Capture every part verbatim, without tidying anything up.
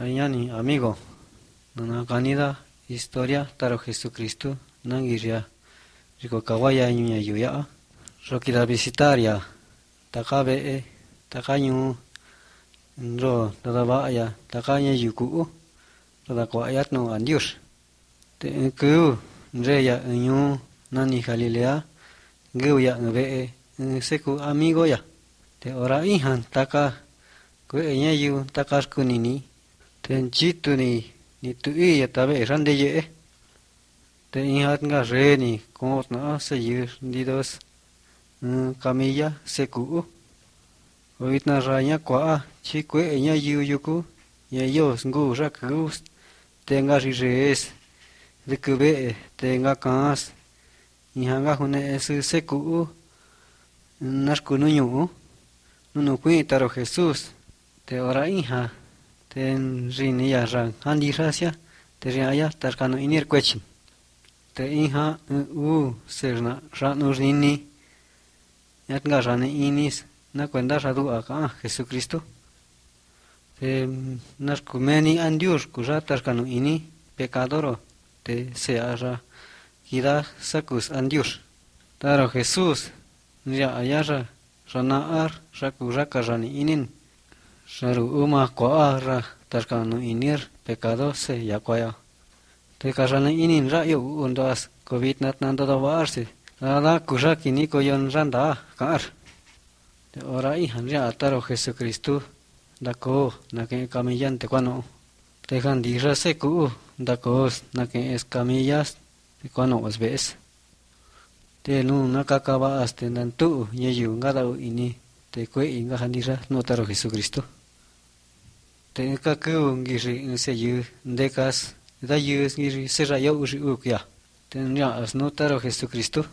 Ayani, amigo, nana kanida historia taro Jesucristo nangiria rico kawaya yuya yuya rokira visitaria takabe takanyu ro dadabaya takanya yuku rodakoayat no andius te ku nreya nyu nani Galilea guya ngbe seku amigo ya te ora ihan taka kuenya yu takaskunini Tenchitu ni ni tuiya tabe randeye. Ten inhatnga reni kotna asayir didos camilla seku. Oitna ranya kwa chikwe enya yuyuku. Yayos ngu rakus. Tenga rirees. Vikube tenga kans. Ihanga hune esu seku. Nashkunuñu. Nunukuitaro Jesus. Te ora inha. Ten rinia ran handi rasia, te riaya tarkano inir kwechin. Te inha u serna ranur nini, yatga rane inis, na kwenda radu aka Jesucristo. Te narkumeni andiur kuja tarkano ini, pecadoro, te seara kida sakus andiur. Taro Jesus, nria ayara, ranaar, rakuraka rane inin. Sharu uma koara tarkanu inir pecado se yakoya. Te kajana inin rayo undas covid natnanda davarse. Nada kujaki niko yon randa kar. Te ora ihan ya ataro Jesucristo dako nake camillante cuano. Te jandira seku dakos nake escamillas cuano os ves. Te luna kakaba astendantu yeyu ngadao ini. Te kue inga jandira notaro Jesucristo. Tenka keu ngiri nseyu ndekas dayu ngiri serayo uya. Tenya as notaro Jesucristo.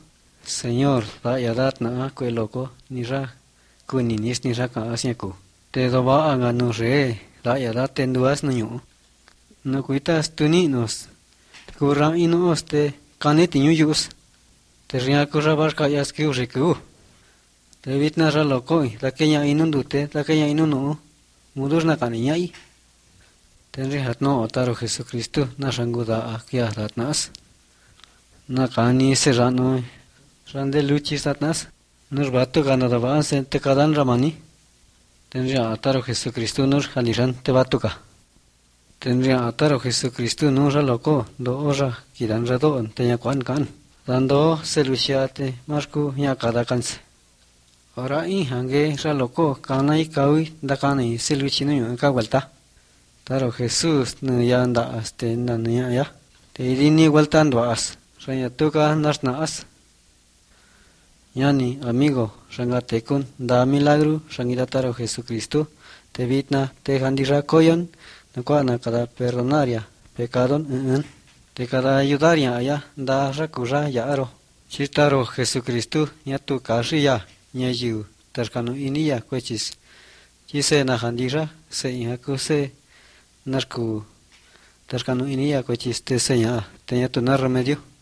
Señor, da yadatna kue loco nira kuninis nira ka asnyaku. Te doba anganu re da yadaten duas nuñu. No kuitas tuninos. Kuram inos te kaneti ñuyus. Te riaku rabarka yaskeu reku. Te vitna ralokoi, takeña inundute, takeña inunu. Mudur na kaniñai. Tenri hatno otaro Jesucristo, na ranguda akia ratnas. Na kani serrano, rande luchis ratnas. Nur batu ganadava se te kadan ramani. Tenri ataro Jesucristo, nur haliran te batuka. Tenri ataro Jesucristo, nur raloko, do oja, kidan rado, teñakuan kan. Dando se luchiate, marku, ñakada kanse. Ora inhange raloko kana ikawi dakani siluchinu ka vuelta. Taro Jesus nuyanda aste nanya ya. Te irini vueltando as. Ranyatuka nasna as. Yani amigo rangatekun da milagru rangida taro Jesucristo. Te vitna te handira koyon. Nakuana kada perdonaria. Pecadon. Te kada ayudaria ya. Da rakuja ya aro. Chitaro Jesucristo nyatu kashi ya. Nyayu, tarkanu inia kwechis. Chise na handira, se inhaku se narku. Tarkanu inia kwechis te seña. Teña tu na remedio.